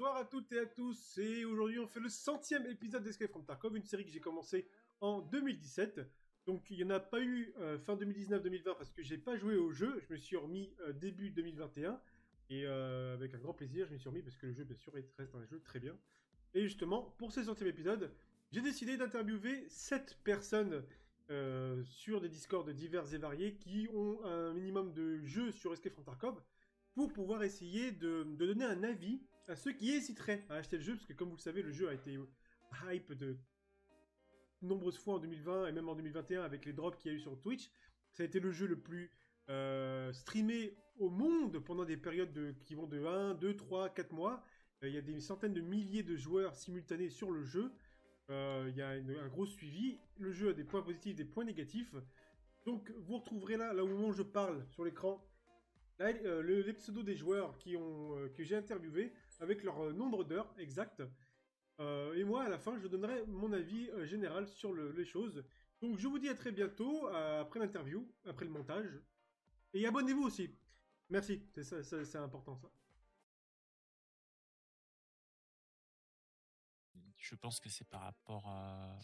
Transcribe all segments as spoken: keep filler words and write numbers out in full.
Bonsoir à toutes et à tous, et aujourd'hui on fait le centième épisode d'Escape from Tarkov, une série que j'ai commencé en deux mille dix-sept. Donc il n'y en a pas eu euh, fin deux mille dix-neuf deux mille vingt parce que j'ai pas joué au jeu, je me suis remis euh, début deux mille vingt et un. Et euh, avec un grand plaisir je me suis remis parce que le jeu bien sûr reste un jeu très bien. Et justement pour ce centième épisode, j'ai décidé d'interviewer sept personnes euh, sur des discords divers et variés qui ont un minimum de jeux sur Escape from Tarkov, pour pouvoir essayer de, de donner un avis à ceux qui hésiteraient à acheter le jeu, parce que comme vous le savez, le jeu a été hype de nombreuses fois en deux mille vingt, et même en deux mille vingt et un, avec les drops qu'il y a eu sur Twitch. Ça a été le jeu le plus euh, streamé au monde pendant des périodes de, qui vont de un, deux, trois, quatre mois. Il euh, y a des centaines de milliers de joueurs simultanés sur le jeu. Il euh, y a une, un gros suivi. Le jeu a des points positifs, des points négatifs. Donc vous retrouverez là, là où je parle, sur l'écran, là, euh, le, les pseudos des joueurs qui ont, euh, que j'ai interviewés, avec leur euh, nombre d'heures exact. Euh, et moi, à la fin, je donnerai mon avis euh, général sur le, les choses. Donc, je vous dis à très bientôt, euh, après l'interview, après le montage. Et abonnez-vous aussi. Merci, c'est important ça. Je pense que c'est par rapport à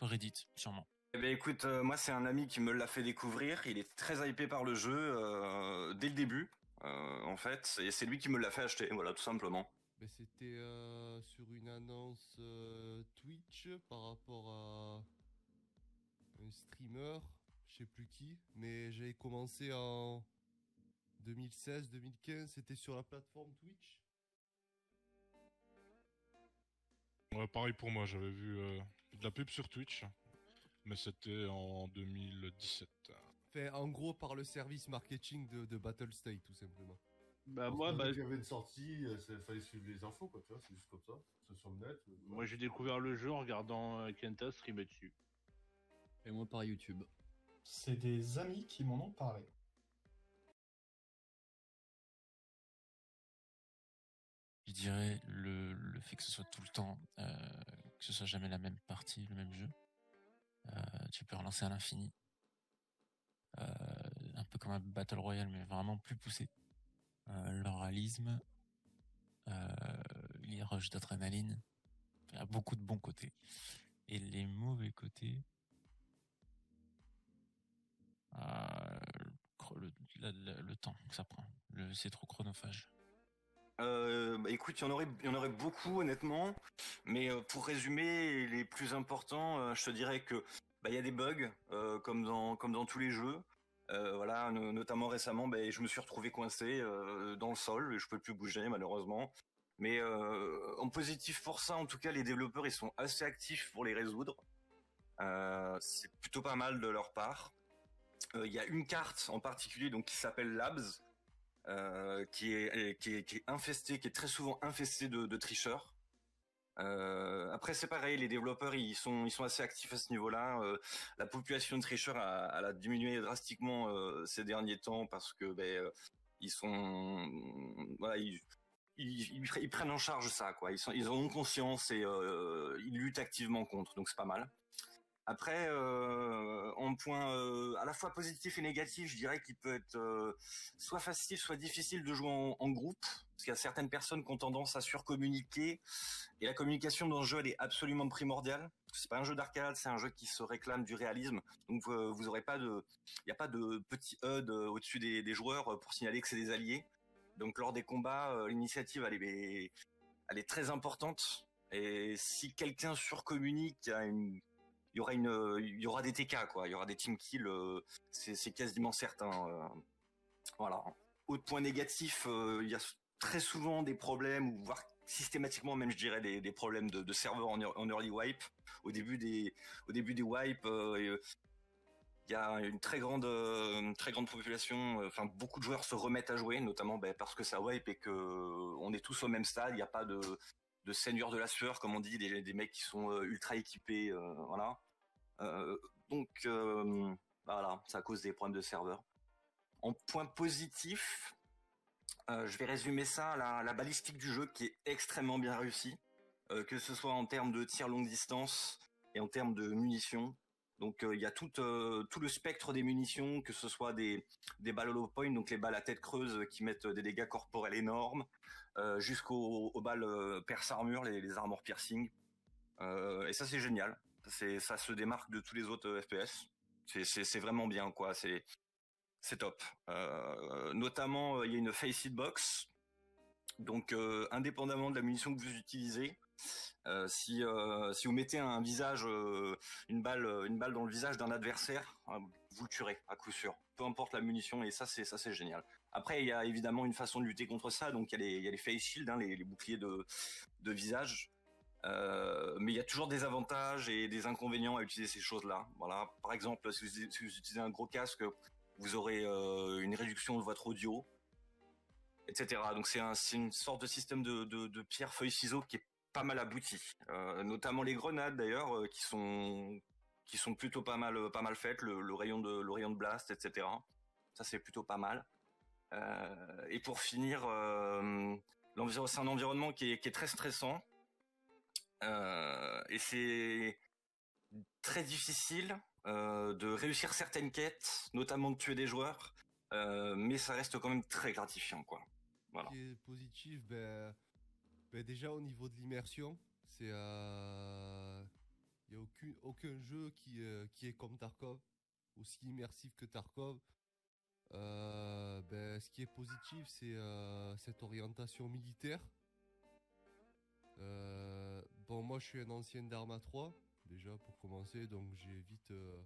Reddit, sûrement. Eh bien, écoute, euh, moi c'est un ami qui me l'a fait découvrir, il est très hypé par le jeu euh, dès le début, euh, en fait, et c'est lui qui me l'a fait acheter, voilà, tout simplement. C'était euh, sur une annonce euh, Twitch par rapport à un streamer, je sais plus qui, mais j'avais commencé en deux mille seize deux mille quinze, c'était sur la plateforme Twitch. Ouais, pareil pour moi, j'avais vu euh, de la pub sur Twitch. Mais c'était en deux mille dix-sept. Fait en gros par le service marketing de, de Battlestate, tout simplement. Bah parce moi, bah... il y avait une sortie, il fallait suivre les infos, quoi, tu vois, c'est juste comme ça, c'est sur le net. Voilà. Moi, j'ai découvert le jeu en regardant Kenta streamer dessus. Et moi, par YouTube. C'est des amis qui m'en ont parlé. Je dirais le, le fait que ce soit tout le temps, euh, que ce soit jamais la même partie, le même jeu. Euh, tu peux relancer à l'infini, euh, un peu comme un Battle Royale mais vraiment plus poussé, euh, l'oralisme, euh, les rushs d'adrénaline, il y a beaucoup de bons côtés, et les mauvais côtés, euh, le, le, le, le temps que ça prend, c'est trop chronophage. Euh, bah écoute, il y en aurait, il y en aurait beaucoup honnêtement, mais euh, pour résumer les plus importants, euh, je te dirais que bah il y a des bugs euh, comme dans comme dans tous les jeux. Euh, voilà, no notamment récemment, bah, je me suis retrouvé coincé euh, dans le sol et je peux plus bouger malheureusement. Mais euh, en positif pour ça, en tout cas, les développeurs ils sont assez actifs pour les résoudre. Euh, C'est plutôt pas mal de leur part. Il euh, y a une carte en particulier donc qui s'appelle Labs. Euh, qui est qui est qui est infesté, qui est très souvent infesté de, de tricheurs. Euh, après c'est pareil, les développeurs ils sont ils sont assez actifs à ce niveau-là. Euh, la population de tricheurs a, elle a diminué drastiquement euh, ces derniers temps parce que ben euh, ils sont voilà ils, ils, ils ils prennent en charge ça quoi. Ils sont ils en ont conscience et euh, ils luttent activement contre. Donc c'est pas mal. Après, euh, en point euh, à la fois positif et négatif, je dirais qu'il peut être euh, soit facile, soit difficile de jouer en, en groupe, parce qu'il y a certaines personnes qui ont tendance à surcommuniquer, et la communication dans le jeu, elle est absolument primordiale. C'est pas un jeu d'arcade, c'est un jeu qui se réclame du réalisme, donc euh, vous aurez pas de, il n'y a pas de petit H U D au-dessus des, des joueurs pour signaler que c'est des alliés. Donc lors des combats, euh, l'initiative, elle est, elle est très importante, et si quelqu'un surcommunique, il y a une Il y aura une, il y aura des T K quoi. Il y aura des team kills, euh, c'est quasiment certain. Euh, voilà. Autre point négatif, euh, il y a très souvent des problèmes, ou voire systématiquement même, je dirais, des, des problèmes de, de serveurs en, en early wipe. Au début des, au début des wipes, euh, il y a une très grande, une très grande population. Enfin, beaucoup de joueurs se remettent à jouer, notamment ben, parce que ça wipe et que on est tous au même stade. Il n'y a pas de de seigneurs de la sueur, comme on dit, des, des mecs qui sont ultra équipés, euh, voilà. Euh, donc, euh, voilà, ça cause des problèmes de serveur. En point positif, euh, je vais résumer ça à la, la balistique du jeu qui est extrêmement bien réussie, euh, que ce soit en termes de tir longue distance et en termes de munitions. Donc il euh, y a tout, euh, tout le spectre des munitions, que ce soit des, des balles hollow point, donc les balles à tête creuse qui mettent des dégâts corporels énormes, euh, jusqu'aux balles euh, perce-armure, les, les armor piercing. Euh, et ça c'est génial, ça se démarque de tous les autres F P S. C'est vraiment bien, quoi. C'est top. Euh, notamment, il euh, y a une face-hit box. Donc, euh, indépendamment de la munition que vous utilisez, euh, si, euh, si vous mettez un visage, euh, une balle, une balle dans le visage d'un adversaire, euh, vous le tuerez à coup sûr. Peu importe la munition, et ça, c'est ça, c'est génial. Après, il y a évidemment une façon de lutter contre ça. Donc, il y, y a les face shields, hein, les, les boucliers de, de visage. Euh, mais il y a toujours des avantages et des inconvénients à utiliser ces choses-là. Voilà. Par exemple, si vous, si vous utilisez un gros casque, vous aurez euh, une réduction de votre audio, et cetera. Donc c'est un, une sorte de système de, de, de pierre, feuille, ciseaux qui est pas mal abouti. Euh, notamment les grenades d'ailleurs, euh, qui sont qui sont plutôt pas mal pas mal faites. Le, le rayon de le rayon de blast, et cetera. Ça c'est plutôt pas mal. Euh, et pour finir, euh, c'est un environnement qui est, qui est très stressant. Euh, et c'est très difficile euh, de réussir certaines quêtes, notamment de tuer des joueurs, euh, mais ça reste quand même très gratifiant, quoi. Voilà. Ce qui est positif, ben, ben déjà au niveau de l'immersion, c'est euh, y a aucun, aucun jeu qui, euh, qui est comme Tarkov, aussi immersif que Tarkov. Euh, ben, ce qui est positif, c'est euh, cette orientation militaire. Euh, bon, moi je suis un ancien d'Arma trois, déjà pour commencer, donc j'ai vite euh,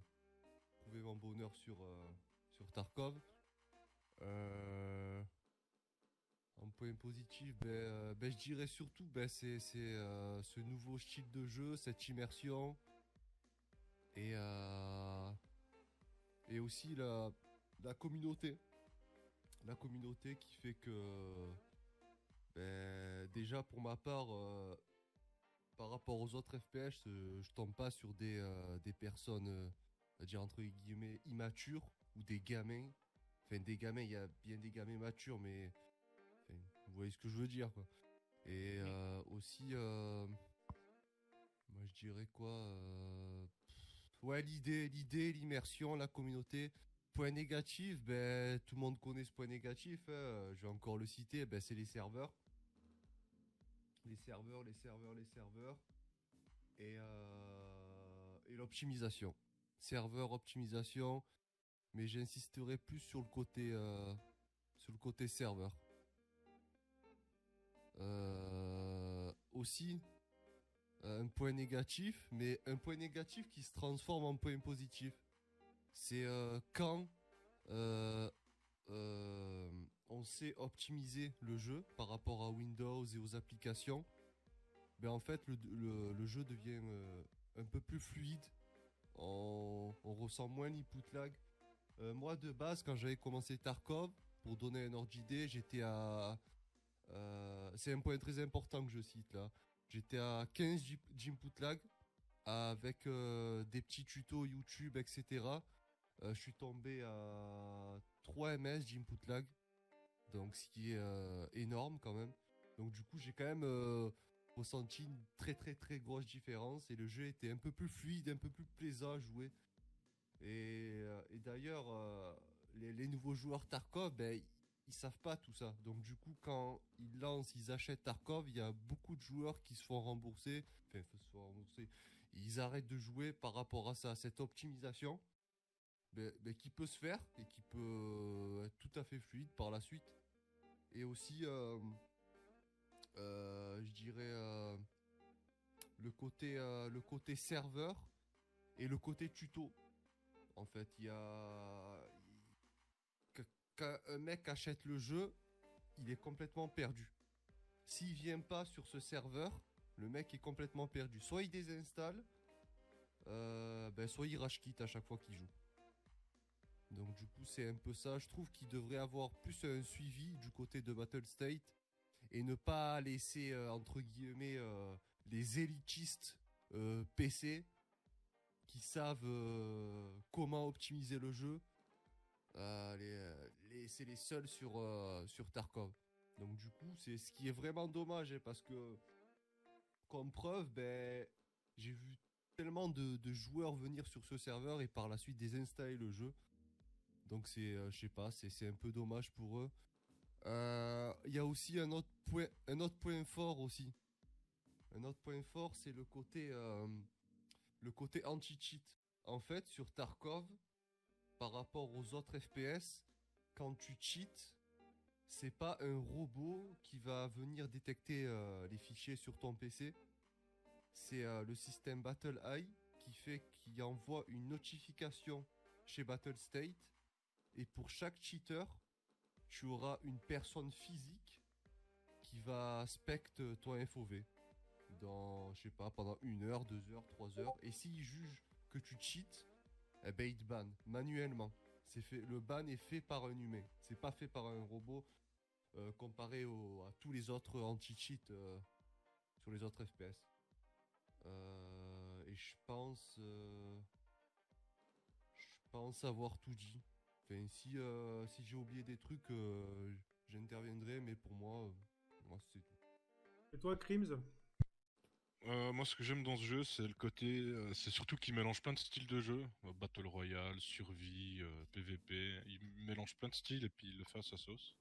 trouvé mon bonheur sur, euh, sur Tarkov. Euh, un point positif, ben, euh, ben, je dirais surtout ben, c'est euh, ce nouveau style de jeu, cette immersion, et, euh, et aussi la, la communauté. La communauté qui fait que... Ben, déjà pour ma part, euh, par rapport aux autres F P S, euh, je tombe pas sur des, euh, des personnes, euh, à dire entre guillemets, immatures ou des gamins. Enfin des gamins, il y a bien des gamins matures, mais enfin, vous voyez ce que je veux dire, quoi. Et euh, aussi, euh, moi je dirais quoi euh, pff, ouais, l'idée, l'idée, l'immersion, la communauté. Point négatif, ben, tout le monde connaît ce point négatif, hein, je vais encore le citer, ben, c'est les serveurs. Les serveurs, les serveurs, les serveurs. Et, euh, et l'optimisation. Serveur, optimisation. Mais j'insisterai plus sur le côté, euh, sur le côté serveur. Euh, aussi, un point négatif, mais un point négatif qui se transforme en point positif. C'est euh, quand euh, euh, on sait optimiser le jeu par rapport à Windows et aux applications, ben en fait le, le, le jeu devient euh, un peu plus fluide, on, on ressent moins l'input lag. Euh, moi de base quand j'avais commencé Tarkov, pour donner un ordre d'idée, j'étais à... Euh, c'est un point très important que je cite là, j'étais à quinze d'input lag avec euh, des petits tutos YouTube, et cetera. Euh, je suis tombé à trois M S d'input lag, donc ce qui est euh, énorme quand même. Donc du coup j'ai quand même euh, ressenti une très très très grosse différence et le jeu était un peu plus fluide, un peu plus plaisant à jouer. Et, euh, et d'ailleurs euh, les, les nouveaux joueurs Tarkov, ben, ils savent pas tout ça. Donc du coup quand ils lancent, ils achètent Tarkov, il y a beaucoup de joueurs qui se font rembourser, enfin se font rembourser, ils arrêtent de jouer par rapport à ça, à cette optimisation. Mais, mais qui peut se faire et qui peut être tout à fait fluide par la suite. Et aussi, euh, euh, je dirais, euh, le côté, euh, le côté serveur et le côté tuto. En fait, il y a... Quand un mec achète le jeu, il est complètement perdu. S'il vient pas sur ce serveur, le mec est complètement perdu. Soit il désinstalle, euh, ben soit il rage quitte à chaque fois qu'il joue. Donc du coup c'est un peu ça, je trouve qu'il devrait avoir plus un suivi du côté de Battlestate et ne pas laisser euh, entre guillemets euh, les élitistes euh, P C qui savent euh, comment optimiser le jeu, euh, les, les, c'est les seuls sur, euh, sur Tarkov. Donc du coup c'est ce qui est vraiment dommage, hein, parce que comme preuve ben, j'ai vu tellement de, de joueurs venir sur ce serveur et par la suite désinstaller le jeu. Donc c'est, euh, je sais pas, c'est un peu dommage pour eux. Il euh, y a aussi un autre point, un autre point fort aussi. Un autre point fort, c'est le côté, euh, le côté anti-cheat. En fait, sur Tarkov, par rapport aux autres F P S, quand tu cheats, c'est pas un robot qui va venir détecter euh, les fichiers sur ton P C. C'est euh, le système BattleEye qui fait qu'il envoie une notification chez Battlestate. Et pour chaque cheater, tu auras une personne physique qui va spectre ton F O V dans, je sais pas, pendant une heure, deux heures, trois heures. Et s'il juge que tu cheats, eh ben il te banne manuellement. C'est fait, le ban est fait par un humain. C'est pas fait par un robot euh, comparé au, à tous les autres anti-cheats euh, sur les autres F P S. Euh, et je pense, euh, je pense avoir tout dit. Enfin, si, euh, si j'ai oublié des trucs, euh, j'interviendrai, mais pour moi, euh, moi c'est tout. Et toi, Crims? euh, Moi, ce que j'aime dans ce jeu, c'est le côté... Euh, c'est surtout qu'il mélange plein de styles de jeu. Euh, Battle Royale, survie, euh, P V P... Il mélange plein de styles et puis il le fait à sa sauce.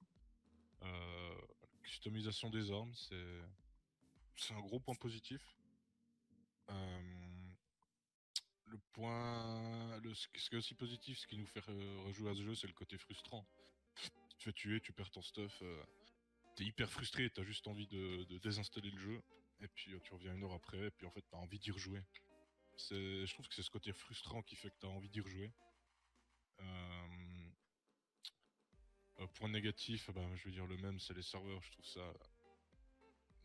Euh, customisation des armes, c'est... C'est un gros point positif. Euh... Le point, le, ce qui est aussi positif, ce qui nous fait rejouer à ce jeu, c'est le côté frustrant. Tu te fais tuer, tu perds ton stuff, euh, t'es hyper frustré, t'as juste envie de, de désinstaller le jeu, et puis tu reviens une heure après, et puis en fait t'as envie d'y rejouer. Je trouve que c'est ce côté frustrant qui fait que t'as envie d'y rejouer. Euh, euh, point négatif, bah, je vais dire le même, c'est les serveurs, je trouve ça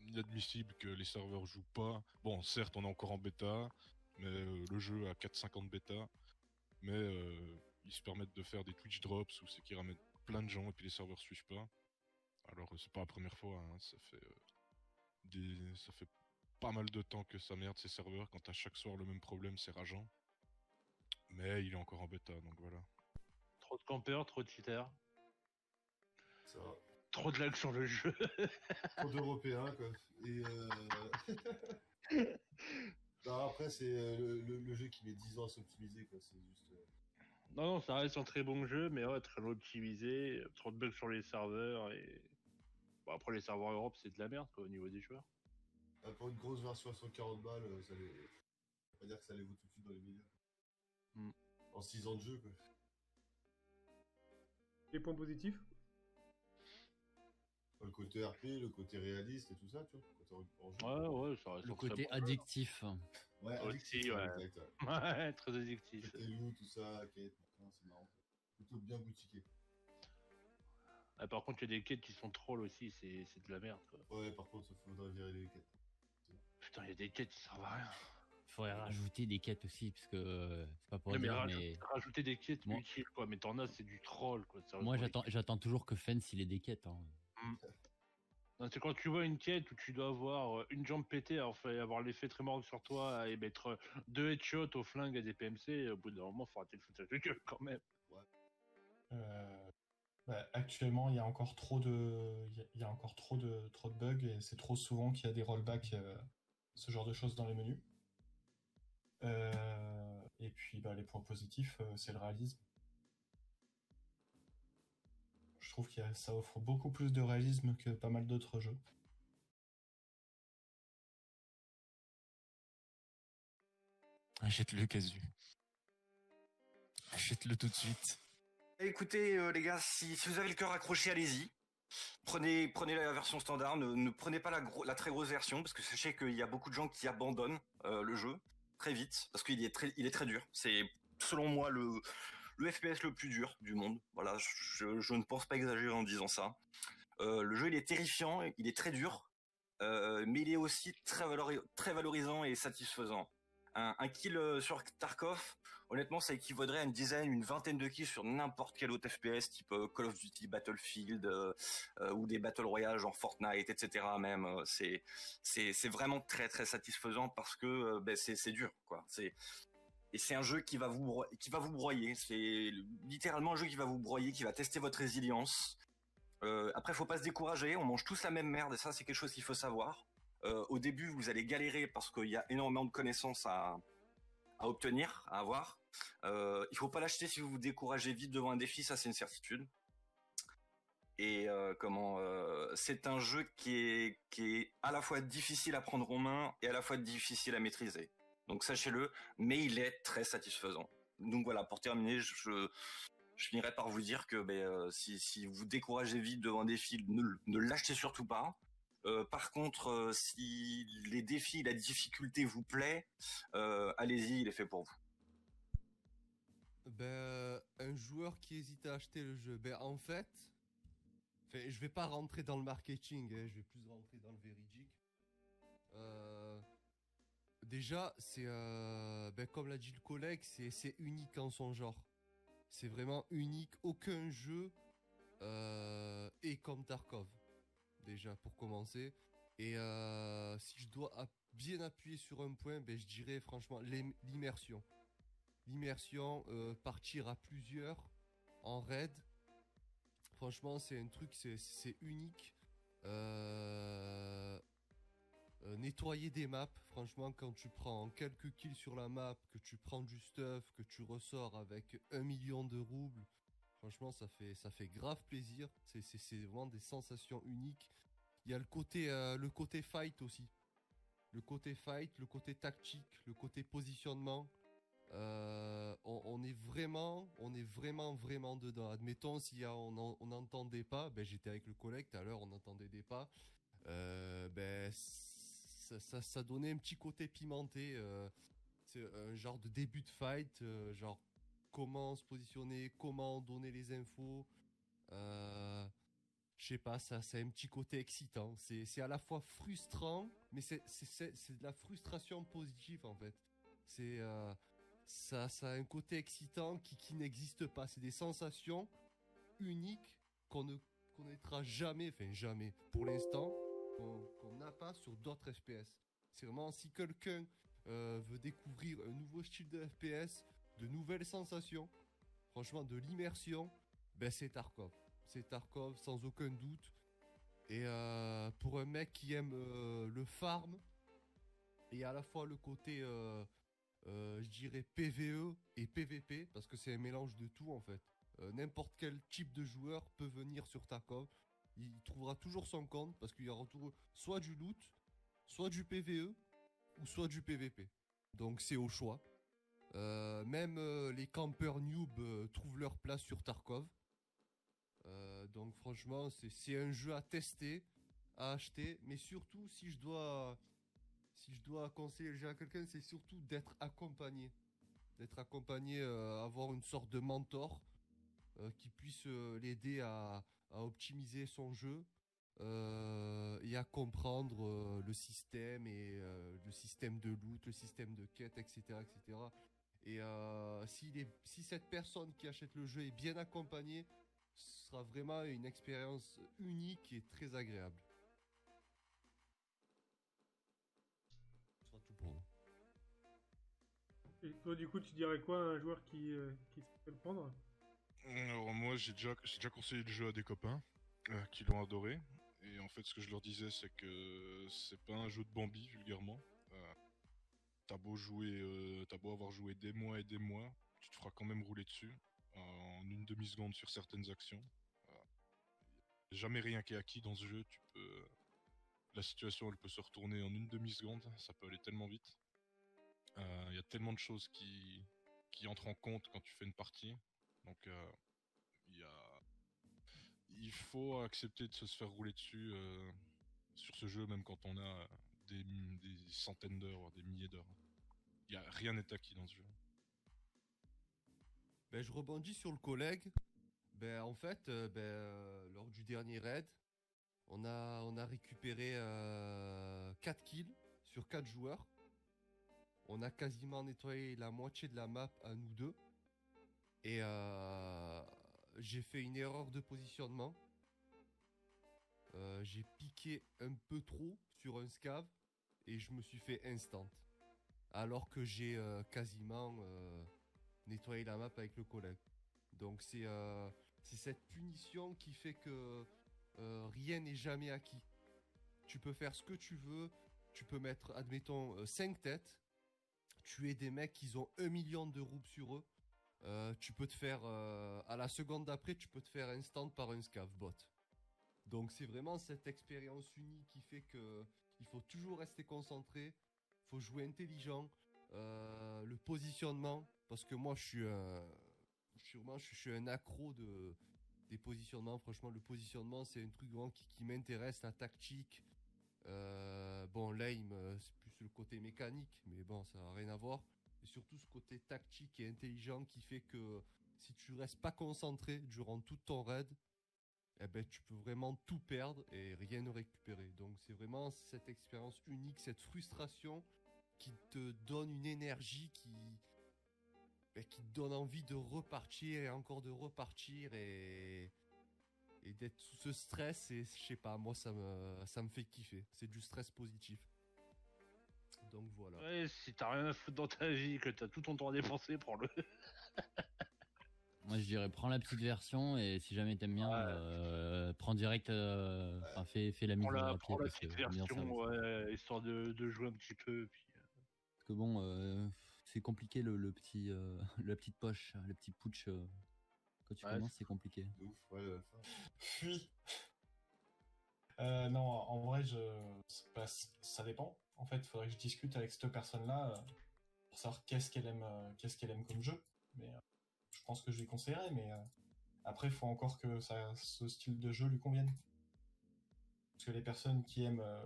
inadmissible que les serveurs jouent pas. Bon, certes, on est encore en bêta, mais euh, le jeu a quatre cinquante bêta, mais euh, ils se permettent de faire des Twitch drops où c'est qu'ils ramènent plein de gens et puis les serveurs suivent pas. Alors euh, c'est pas la première fois, hein, ça fait euh, des... ça fait pas mal de temps que ça merde ces serveurs, quand à chaque soir le même problème, c'est rageant. Mais il est encore en bêta, donc voilà. Trop de campeurs, trop de cheaters. Ça va. Trop de lag sur le jeu. Trop d'Européens, quoi. Et euh... Non, après, c'est le, le, le jeu qui met dix ans à s'optimiser, quoi, c'est juste... Non, non, ça reste un très bon jeu, mais ouais, très optimisé, trop de bugs sur les serveurs, et... Bon, après, les serveurs Europe, c'est de la merde, quoi, au niveau des joueurs. Ah, pour une grosse version à cent quarante balles, ça les... Faut pas dire que ça les vaut tout de suite dans les médias. Mm. En six ans de jeu, quoi. Les points positifs? Le côté R P, le côté réaliste et tout ça, tu vois. Ouais, ouais, ça reste le côté addictif. Ouais, addictif, ouais. Exact, ouais. Ouais, très addictif. C'était loup, tout ça, quête, c'est marrant. Plutôt bien boutiqué. Ah, par contre, il y a des quêtes qui sont trolls aussi, c'est de la merde, quoi. Ouais, par contre, il faudrait virer les quêtes. Putain, il y a des quêtes qui servent à rien. Il faudrait rajouter des quêtes aussi, parce que c'est pas pour dire, mais... Rajouter des quêtes, bon, utile, quoi, mais t'en as, c'est du troll, quoi. Moi, j'attends toujours que Fens, il ait des quêtes, hein. Mmh. C'est quand tu vois une quête où tu dois avoir une jambe pétée, avoir l'effet très marrant sur toi et mettre deux headshots au flingue à des P M C, au bout d'un moment, il faut arrêter le foutage de gueule quand même. Ouais. Euh, bah, actuellement, il y a encore trop de, il y a encore trop de, trop de bugs et c'est trop souvent qu'il y a des rollbacks, euh, ce genre de choses dans les menus. Euh, et puis, bah, les points positifs, euh, c'est le réalisme. Je trouve que ça offre beaucoup plus de réalisme que pas mal d'autres jeux. Achète-le, Casu. Achète-le tout de suite. Écoutez, euh, les gars, si, si vous avez le cœur accroché, allez-y. Prenez, prenez la version standard, ne, ne prenez pas la, gros, la très grosse version, parce que sachez qu'il y a beaucoup de gens qui abandonnent euh, le jeu très vite, parce qu'il est très, il est très dur. C'est, selon moi, le... le F P S le plus dur du monde, voilà, je, je ne pense pas exagérer en disant ça. Euh, le jeu, il est terrifiant, il est très dur, euh, mais il est aussi très, valori très valorisant et satisfaisant. Un, un kill sur Tarkov, honnêtement, ça équivaudrait à une dizaine, une vingtaine de kills sur n'importe quel autre F P S, type Call of Duty, Battlefield, euh, euh, ou des Battle Royale, genre Fortnite, et cetera. Même, c'est c'est vraiment très très satisfaisant parce que euh, ben, c'est dur, quoi. C'est Et c'est un jeu qui va vous qui va vous broyer. C'est littéralement un jeu qui va vous broyer, qui va tester votre résilience. Euh, après, faut pas se décourager. On mange tous la même merde et ça, c'est quelque chose qu'il faut savoir. Euh, au début, vous allez galérer parce qu'il y a énormément de connaissances à à obtenir, à avoir. Euh, il faut pas l'acheter si vous vous découragez vite devant un défi, ça c'est une certitude. Et euh, comment euh, c'est un jeu qui est qui est à la fois difficile à prendre en main et à la fois difficile à maîtriser. Donc sachez-le, mais il est très satisfaisant. Donc voilà, pour terminer, je, je, je finirai par vous dire que ben, euh, si, si vous découragez vite devant un défi, ne, ne l'achetez surtout pas. Euh, par contre, euh, si les défis, la difficulté vous plaît, euh, allez-y, il est fait pour vous. Ben, un joueur qui hésite à acheter le jeu, ben en fait, fait je vais pas rentrer dans le marketing, hein, je vais plus rentrer dans le véridique. Euh... Déjà, c'est euh, ben comme l'a dit le collègue, c'est unique en son genre. C'est vraiment unique. Aucun jeu euh, est comme Tarkov, déjà, pour commencer. Et euh, si je dois app bien appuyer sur un point, ben, je dirais franchement l'immersion. L'immersion, euh, partir à plusieurs en raid, franchement, c'est un truc, c'est unique. Euh... Euh, nettoyer des maps, franchement, quand tu prends quelques kills sur la map, que tu prends du stuff, que tu ressors avec un million de roubles, franchement, ça fait, ça fait grave plaisir. C'est vraiment des sensations uniques. Il y a le côté, euh, le côté fight aussi. Le côté fight, le côté tactique, le côté positionnement. Euh, on, on est vraiment, on est vraiment, vraiment dedans. Admettons, si on n'entendait pas, ben, j'étais avec le collègue tout à l'heure, on n'entendait des pas. Euh, ben, Ça, ça, ça donnait un petit côté pimenté, euh, c'est un genre de début de fight, euh, genre comment se positionner, comment donner les infos, euh, je sais pas, ça c'est un petit côté excitant, c'est à la fois frustrant, mais c'est de la frustration positive en fait, c'est euh, ça, ça a un côté excitant qui, qui n'existe pas, c'est des sensations uniques qu'on ne connaîtra jamais, enfin jamais, pour l'instant, qu'on n'a pas sur d'autres F P S. C'est vraiment, si quelqu'un euh, veut découvrir un nouveau style de F P S, de nouvelles sensations, franchement de l'immersion, ben c'est Tarkov. C'est Tarkov sans aucun doute. Et euh, pour un mec qui aime euh, le farm, et à la fois le côté, euh, euh, je dirais P V E et P V P, parce que c'est un mélange de tout en fait. Euh, N'importe quel type de joueur peut venir sur Tarkov. Il trouvera toujours son compte parce qu'il y aura toujours soit du loot, soit du P V E ou soit du P V P. Donc c'est au choix. Euh, même euh, les campeurs noobs euh, trouvent leur place sur Tarkov. Euh, donc franchement, c'est un jeu à tester, à acheter. Mais surtout, si je dois, si je dois conseiller le jeu à quelqu'un, c'est surtout d'être accompagné. D'être accompagné, euh, avoir une sorte de mentor euh, qui puisse euh, l'aider à... à optimiser son jeu euh, et à comprendre euh, le système et euh, le système de loot, le système de quête, et cetera, et cetera. Et euh, si, les, si cette personne qui achète le jeu est bien accompagnée, ce sera vraiment une expérience unique et très agréable. Ce sera tout pour moi. Et toi, du coup, tu dirais quoi à un joueur qui, euh, qui peut le prendre ? Alors moi j'ai déjà, déjà conseillé le jeu à des copains euh, qui l'ont adoré et en fait ce que je leur disais c'est que c'est pas un jeu de Bambi vulgairement, euh, t'as beau jouer, euh, t'as beau avoir joué des mois et des mois, tu te feras quand même rouler dessus euh, en une demi-seconde sur certaines actions, euh, jamais rien qui est acquis dans ce jeu, tu peux, la situation elle peut se retourner en une demi-seconde, ça peut aller tellement vite, il euh, y a tellement de choses qui, qui entrent en compte quand tu fais une partie. Donc euh, y a... il faut accepter de se faire rouler dessus euh, sur ce jeu, même quand on a des, des centaines d'heures, des milliers d'heures. Y a rien n'est acquis dans ce jeu. Ben, je rebondis sur le collègue. Ben, en fait, euh, ben, euh, lors du dernier raid, on a, on a récupéré euh, quatre kills sur quatre joueurs. On a quasiment nettoyé la moitié de la map à nous deux. Et euh, j'ai fait une erreur de positionnement. Euh, j'ai piqué un peu trop sur un scav et je me suis fait instant. Alors que j'ai euh, quasiment euh, nettoyé la map avec le collègue. Donc c'est euh, cette punition qui fait que euh, rien n'est jamais acquis. Tu peux faire ce que tu veux. Tu peux mettre, admettons, cinq têtes. tuer des mecs qui ont un million de roubles sur eux. Euh, tu peux te faire, euh, à la seconde d'après, tu peux te faire instant par un scav bot. Donc c'est vraiment cette expérience unique qui fait que il faut toujours rester concentré, il faut jouer intelligent, euh, le positionnement, parce que moi je suis, un, sûrement, je suis un accro de, des positionnements. Franchement, le positionnement c'est un truc vraiment qui, qui m'intéresse, la tactique. Euh, bon, l'aim, c'est plus le côté mécanique, mais bon, ça n'a rien à voir. Et surtout ce côté tactique et intelligent qui fait que si tu restes pas concentré durant tout ton raid, eh ben, tu peux vraiment tout perdre et rien ne récupérer. Donc c'est vraiment cette expérience unique, cette frustration qui te donne une énergie qui, ben, qui te donne envie de repartir et encore de repartir et, et d'être sous ce stress. Et je sais pas, moi ça me, ça me fait kiffer. C'est du stress positif. Donc voilà. Ouais, si t'as rien à foutre dans ta vie, que t'as tout ton temps à dépenser, prends-le. Moi je dirais prends la petite version et si jamais t'aimes bien, ouais. euh, prends direct, euh, ouais. fais, fais la mise en rapide. Prends la petite version, ouais, histoire de, de jouer un petit peu. Puis... Parce que bon, euh, c'est compliqué le, le petit, euh, la petite poche, le petit putsch. Euh, quand tu ouais, commences, c'est compliqué. De ouf, ouais. Euh, Fuis. Euh, non, en vrai, je... bah, ça dépend. En fait, il faudrait que je discute avec cette personne-là euh, pour savoir qu'est-ce qu'elle aime, euh, qu'est-ce qu'elle aime comme jeu. Mais euh, je pense que je lui conseillerais, mais euh, après, il faut encore que ça, ce style de jeu lui convienne. Parce que les personnes qui aiment euh,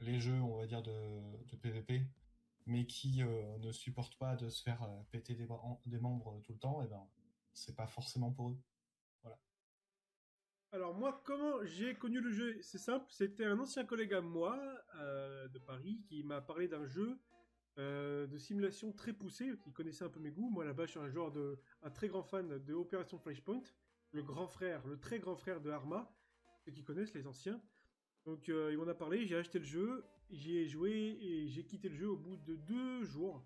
les jeux, on va dire, de, de P V P, mais qui euh, ne supportent pas de se faire euh, péter des, des membres tout le temps, eh ben, c'est pas forcément pour eux. Voilà. Alors moi, comment j'ai connu le jeu? C'est simple, c'était un ancien collègue à moi, euh, de Paris, qui m'a parlé d'un jeu euh, de simulation très poussé, qui connaissait un peu mes goûts. Moi là-bas, je suis un genre de, un très grand fan de Operation Flashpoint, le grand frère, le très grand frère de Arma, ceux qui connaissent, les anciens. Donc euh, il m'en a parlé, j'ai acheté le jeu, j'y ai joué et j'ai quitté le jeu au bout de deux jours,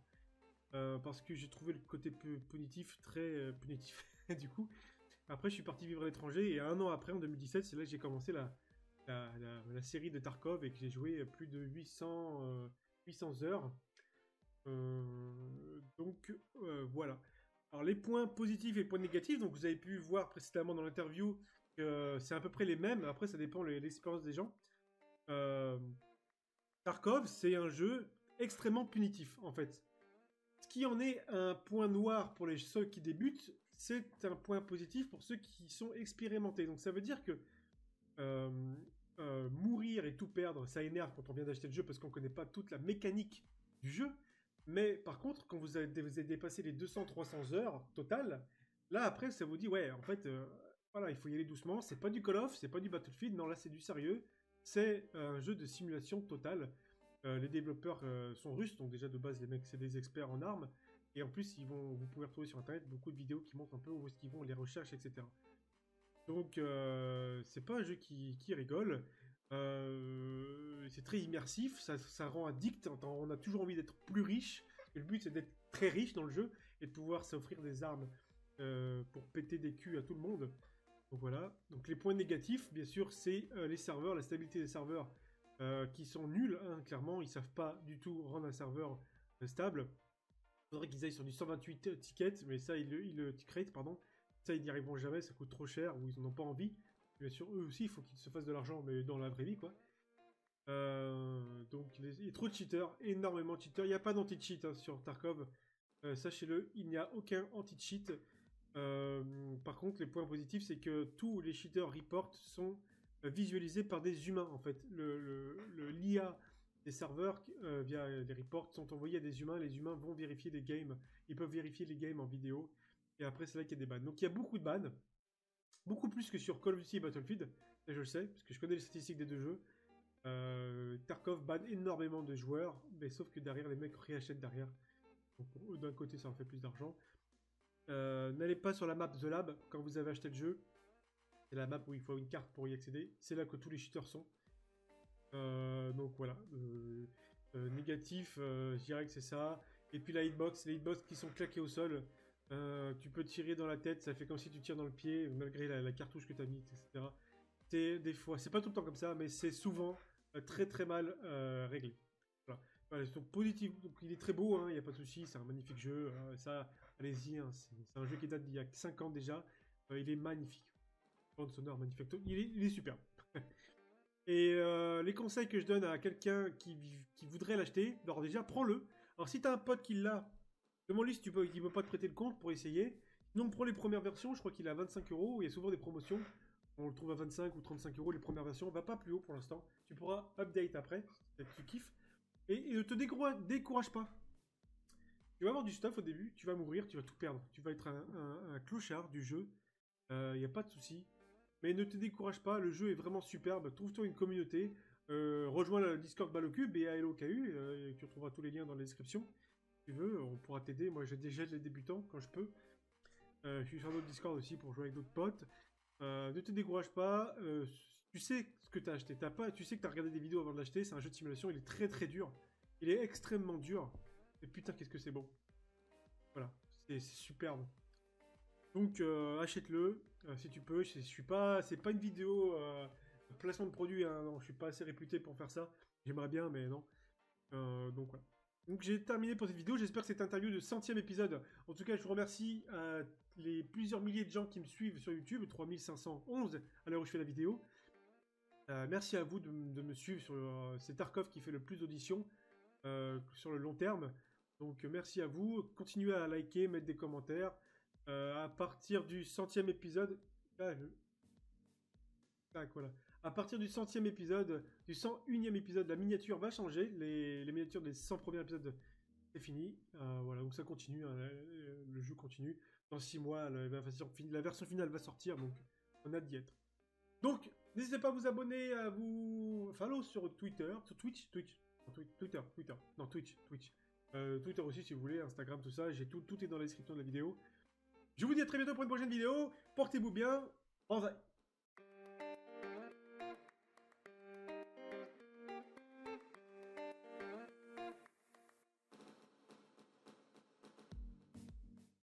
euh, parce que j'ai trouvé le côté punitif, très euh, punitif, du coup. Après, je suis parti vivre à l'étranger et un an après, en deux mille dix-sept, c'est là que j'ai commencé la, la, la, la série de Tarkov et que j'ai joué plus de huit cents heures. Euh, donc, euh, voilà. Alors, les points positifs et les points négatifs, donc vous avez pu voir précédemment dans l'interview que c'est à peu près les mêmes. Après, ça dépend de l'expérience des gens. Euh, Tarkov, c'est un jeu extrêmement punitif, en fait. Ce qui en est un point noir pour les, ceux qui débutent, c'est un point positif pour ceux qui sont expérimentés. Donc ça veut dire que euh, euh, mourir et tout perdre, ça énerve quand on vient d'acheter le jeu parce qu'on ne connaît pas toute la mécanique du jeu. Mais par contre, quand vous avez, vous avez dépassé les deux cents à trois cents heures totales, là après ça vous dit, ouais, en fait, euh, voilà, il faut y aller doucement. C'est pas du Call of, c'est pas du Battlefield, non, là c'est du sérieux. C'est un jeu de simulation totale. Euh, les développeurs euh, sont russes, donc déjà de base les mecs c'est des experts en armes, et en plus ils vont, vous pouvez retrouver sur internet beaucoup de vidéos qui montrent un peu où est-ce qu'ils vont, les recherches, et cetera. Donc euh, c'est pas un jeu qui, qui rigole, euh, c'est très immersif, ça, ça rend addict, on a toujours envie d'être plus riche, et le but c'est d'être très riche dans le jeu, et de pouvoir s'offrir des armes euh, pour péter des culs à tout le monde. Donc voilà, donc les points négatifs bien sûr c'est euh, les serveurs, la stabilité des serveurs, Euh, qui sont nuls, hein, clairement, ils savent pas du tout rendre un serveur euh, stable. Il faudrait qu'ils aillent sur du cent vingt-huit tickets, mais ça, ils le, ils le ticket, pardon, ça, ils n'y arriveront jamais, ça coûte trop cher, ou ils n'en ont pas envie. Bien sûr, eux aussi, il faut qu'ils se fassent de l'argent, mais dans la vraie vie, quoi. Euh, donc, il y a trop de cheaters, énormément de cheaters. Il n'y a pas d'anti-cheat hein, sur Tarkov, euh, sachez-le, il n'y a aucun anti-cheat. Euh, par contre, les points positifs, c'est que tous les cheaters reports sont visualisé par des humains en fait. Le l'I A des serveurs euh, via les reports sont envoyés à des humains, les humains vont vérifier les games, ils peuvent vérifier les games en vidéo et après c'est là qu'il y a des bans. Donc il y a beaucoup de bans, beaucoup plus que sur Call of Duty et Battlefield, et je le sais parce que je connais les statistiques des deux jeux. euh, Tarkov banne énormément de joueurs, mais sauf que derrière les mecs réachètent derrière, donc d'un côté ça en fait plus d'argent. Euh, n'allez pas sur la map The Lab quand vous avez acheté le jeu. C'est la map où il faut une carte pour y accéder. C'est là que tous les cheaters sont. Euh, donc voilà. Euh, euh, négatif, euh, je dirais que c'est ça. Et puis la hitbox, les hitbox qui sont claqués au sol. Euh, tu peux tirer dans la tête, ça fait comme si tu tires dans le pied, malgré la, la cartouche que tu as mise, et cetera. C'est des fois, c'est pas tout le temps comme ça, mais c'est souvent euh, très très mal euh, réglé. Voilà. Voilà, donc positif, donc il est très beau, il hein, n'y a pas de souci, c'est un magnifique jeu, euh, ça, allez-y, hein, c'est un jeu qui date d'il y a cinq ans déjà, euh, il est magnifique, bande sonore magnifique, il est, il est superbe. Et euh, les conseils que je donne à quelqu'un qui, qui voudrait l'acheter, alors déjà, prends-le. Alors si tu as un pote qui l'a, demande-lui si tu peux, il ne peut pas te prêter le compte pour essayer. Sinon, prends les premières versions, je crois qu'il est à vingt-cinq euros, il y a souvent des promotions, on le trouve à vingt-cinq ou trente-cinq euros les premières versions, va pas plus haut pour l'instant, tu pourras update après, peut-être tu kiffes. Et ne te décourage pas. Tu vas avoir du stuff au début, tu vas mourir, tu vas tout perdre. Tu vas être un, un, un clochard du jeu. Il euh, n'y a pas de souci. Mais ne te décourage pas, le jeu est vraiment superbe. Trouve-toi une communauté. Euh, rejoins le Discord Balocube et A L O K U. Euh, tu retrouveras tous les liens dans la description. Si tu veux, on pourra t'aider. Moi, je dégèle les débutants quand je peux. Euh, je suis sur d'autres Discord aussi pour jouer avec d'autres potes. Euh, ne te décourage pas. Euh, Tu sais ce que tu as acheté, t'as pas, tu sais que tu as regardé des vidéos avant de l'acheter, c'est un jeu de simulation, il est très très dur. Il est extrêmement dur. Et putain, qu'est-ce que c'est bon. Voilà, c'est superbe. Donc euh, achète-le euh, si tu peux. Je, je suis pas, c'est pas une vidéo euh, placement de produit, hein, non, je suis pas assez réputé pour faire ça. J'aimerais bien, mais non. Euh, donc voilà. Donc j'ai terminé pour cette vidéo, j'espère que cette interview de centième épisode. En tout cas, je vous remercie à les plusieurs milliers de gens qui me suivent sur YouTube, trois mille cinq cent onze à l'heure où je fais la vidéo. Euh, merci à vous de, de me suivre sur euh, c'est Tarkov qui fait le plus d'auditions euh, sur le long terme. Donc euh, merci à vous. Continuez à liker, mettre des commentaires. Euh, à partir du centième épisode, là, je... ah, voilà. À partir du centième épisode, du cent unième épisode, la miniature va changer. Les, les miniatures des cent premiers épisodes, c'est fini. Euh, voilà, donc ça continue. Hein, le, le jeu continue. Dans six mois, la, la, la version finale va sortir. Donc on a hâte d'y être. Donc n'hésitez pas à vous abonner, à vous follow sur Twitter, sur Twitch, Twitch, Twitter, Twitter, non Twitch, Twitch, euh, Twitter aussi si vous voulez, Instagram, tout ça, j'ai tout, tout est dans la description de la vidéo. Je vous dis à très bientôt pour une prochaine vidéo. Portez-vous bien, bye.